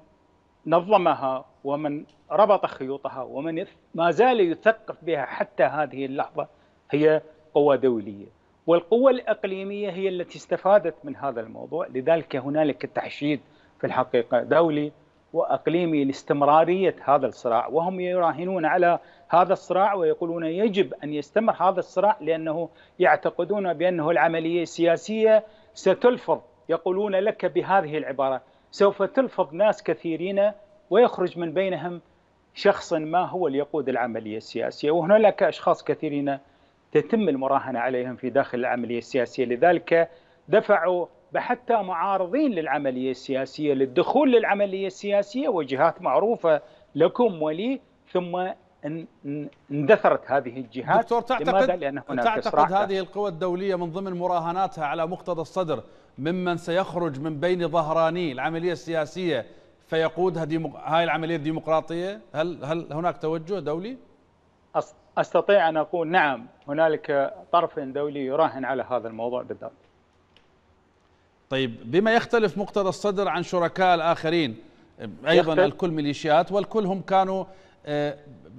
نظمها ومن ربط خيوطها ومن ما زال يثقف بها حتى هذه اللحظة هي قوى دولية، والقوى الأقليمية هي التي استفادت من هذا الموضوع. لذلك هنالك تحشيد في الحقيقة دولي وأقليمي لاستمرارية هذا الصراع، وهم يراهنون على هذا الصراع ويقولون يجب أن يستمر هذا الصراع، لأنه يعتقدون بأنه العملية السياسية ستلفظ، يقولون لك بهذه العبارة، سوف تلفظ ناس كثيرين ويخرج من بينهم شخص ما هو ليقود العملية السياسية. وهنالك أشخاص كثيرين تتم المراهنة عليهم في داخل العملية السياسية. لذلك دفعوا حتى معارضين للعملية السياسية للدخول للعملية السياسية، وجهات معروفة لكم ولي، ثم اندثرت هذه الجهات. دكتور، تعتقد هذه القوى الدولية من ضمن مراهناتها على مقتدى الصدر ممن سيخرج من بين ظهراني العملية السياسية فيقود هاي العملية الديمقراطية؟ هل هناك توجه دولي؟ أستطيع أن أقول نعم، هنالك طرف دولي يراهن على هذا الموضوع بالذات. طيب، بما يختلف مقتدى الصدر عن شركاء الآخرين؟ أيضا الكل ميليشيات والكل هم كانوا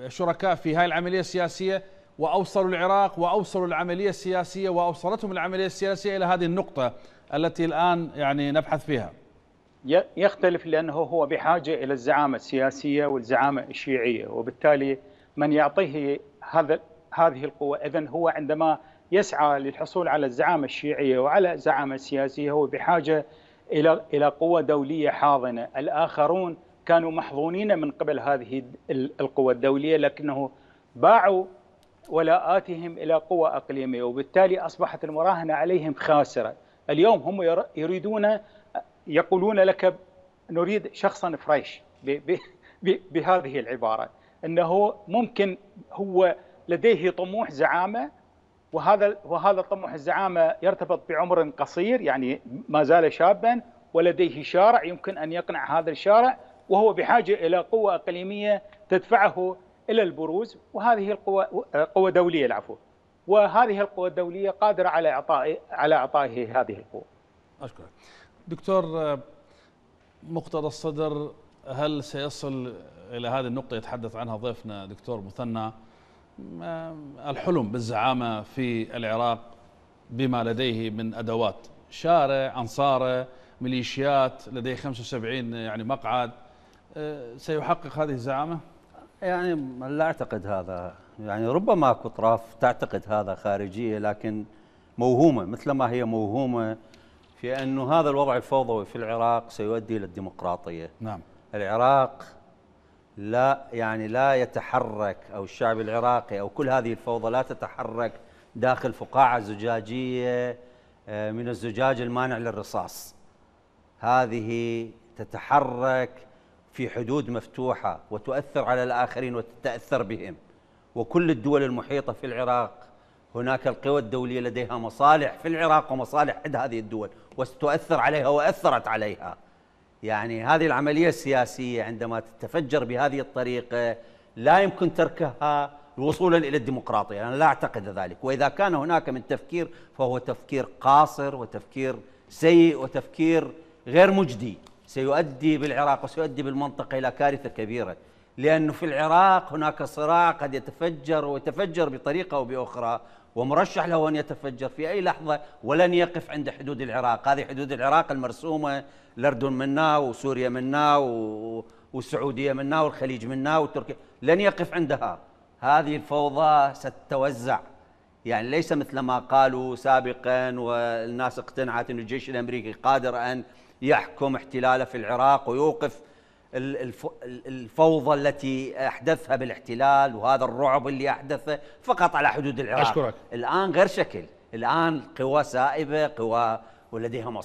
شركاء في هاي العملية السياسية، وأوصلوا العراق وأوصلوا العملية السياسية وأوصلتهم العملية السياسية إلى هذه النقطة التي الآن يعني نبحث فيها. يختلف لأنه هو بحاجة إلى الزعامة السياسية والزعامة الشيعية، وبالتالي من يعطيه هذه القوة، إذن هو عندما يسعى للحصول على الزعامة الشيعية وعلى الزعامة السياسية هو بحاجة إلى قوة دولية حاضنة. الآخرون كانوا محظوظين من قبل هذه القوة الدولية، لكنه باعوا ولاءاتهم إلى قوة أقليمية، وبالتالي أصبحت المراهنة عليهم خاسرة. اليوم هم يريدون، يقولون لك نريد شخصا فريش، بهذه العبارة، أنه ممكن هو لديه طموح زعامة، وهذا طموح الزعامة يرتبط بعمر قصير، يعني ما زال شابا ولديه شارع يمكن أن يقنع هذا الشارع، وهو بحاجة إلى قوة أقليمية تدفعه إلى البروز، وهذه القوة قوة دولية، العفو، وهذه القوة الدولية قادرة على إعطائه هذه القوة. أشكرك. دكتور، مقتدى الصدر هل سيصل إلى هذه النقطة يتحدث عنها ضيفنا دكتور مثنى، الحلم بالزعامة في العراق بما لديه من أدوات، شارع، أنصاره، ميليشيات، لديه 75 يعني مقعد، سيحقق هذه الزعامة؟ يعني لا أعتقد هذا، يعني ربما أكو أطراف تعتقد هذا خارجية، لكن موهومة، مثل ما هي موهومة في أنه هذا الوضع الفوضوي في العراق سيؤدي إلى الديمقراطية. نعم، العراق لا يتحرك، أو الشعب العراقي أو كل هذه الفوضى لا تتحرك داخل فقاعة زجاجية من الزجاج المانع للرصاص. هذه تتحرك في حدود مفتوحة وتؤثر على الآخرين وتتأثر بهم، وكل الدول المحيطة في العراق هناك القوى الدولية لديها مصالح في العراق ومصالح عند هذه الدول وستؤثر عليها وأثرت عليها. يعني هذه العملية السياسية عندما تتفجر بهذه الطريقة لا يمكن تركها وصولا إلى الديمقراطية، أنا لا أعتقد ذلك. وإذا كان هناك من تفكير فهو تفكير قاصر وتفكير سيء وتفكير غير مجدي، سيؤدي بالعراق وسيؤدي بالمنطقة إلى كارثة كبيرة، لأنه في العراق هناك صراع قد يتفجر ويتفجر بطريقة أو بأخرى، ومرشح له أن يتفجر في أي لحظة ولن يقف عند حدود العراق. هذه حدود العراق المرسومة، الأردن منا وسوريا منا والسعودية منا والخليج منا وتركيا، لن يقف عندها. هذه الفوضى ستتوزع، يعني ليس مثل ما قالوا سابقا والناس اقتنعت أن الجيش الأمريكي قادر أن يحكم احتلاله في العراق ويوقف الفوضى التي أحدثها بالاحتلال وهذا الرعب اللي أحدثه فقط على حدود العراق. أشكرك. الآن غير شكل، الآن قوى سائبة، قوى ولديها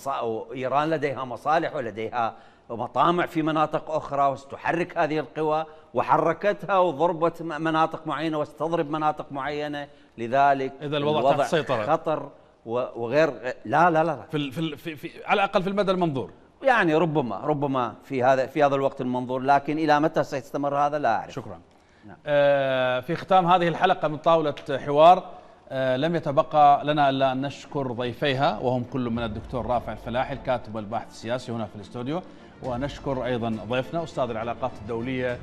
إيران لديها مصالح ولديها مطامع في مناطق أخرى، وستحرك هذه القوى وحركتها وضربت مناطق معينة واستضرب مناطق معينة. لذلك إذا الوضع تحت سيطرة خطر وغير لا في على الأقل في المدى المنظور، يعني ربما في هذا الوقت المنظور، لكن إلى متى سيستمر هذا لا أعرف. شكرا. نعم. في ختام هذه الحلقة من طاولة حوار لم يتبقى لنا إلا أن نشكر ضيفيها، وهم كل من الدكتور رافع الفلاحي الكاتب والباحث السياسي هنا في الاستوديو، ونشكر أيضا ضيفنا أستاذ العلاقات الدولية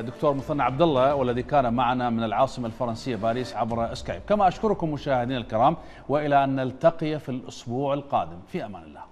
دكتور مثنى عبد الله، والذي كان معنا من العاصمة الفرنسية باريس عبر سكايب. كما أشكركم مشاهدينا الكرام، وإلى أن نلتقي في الأسبوع القادم، في أمان الله.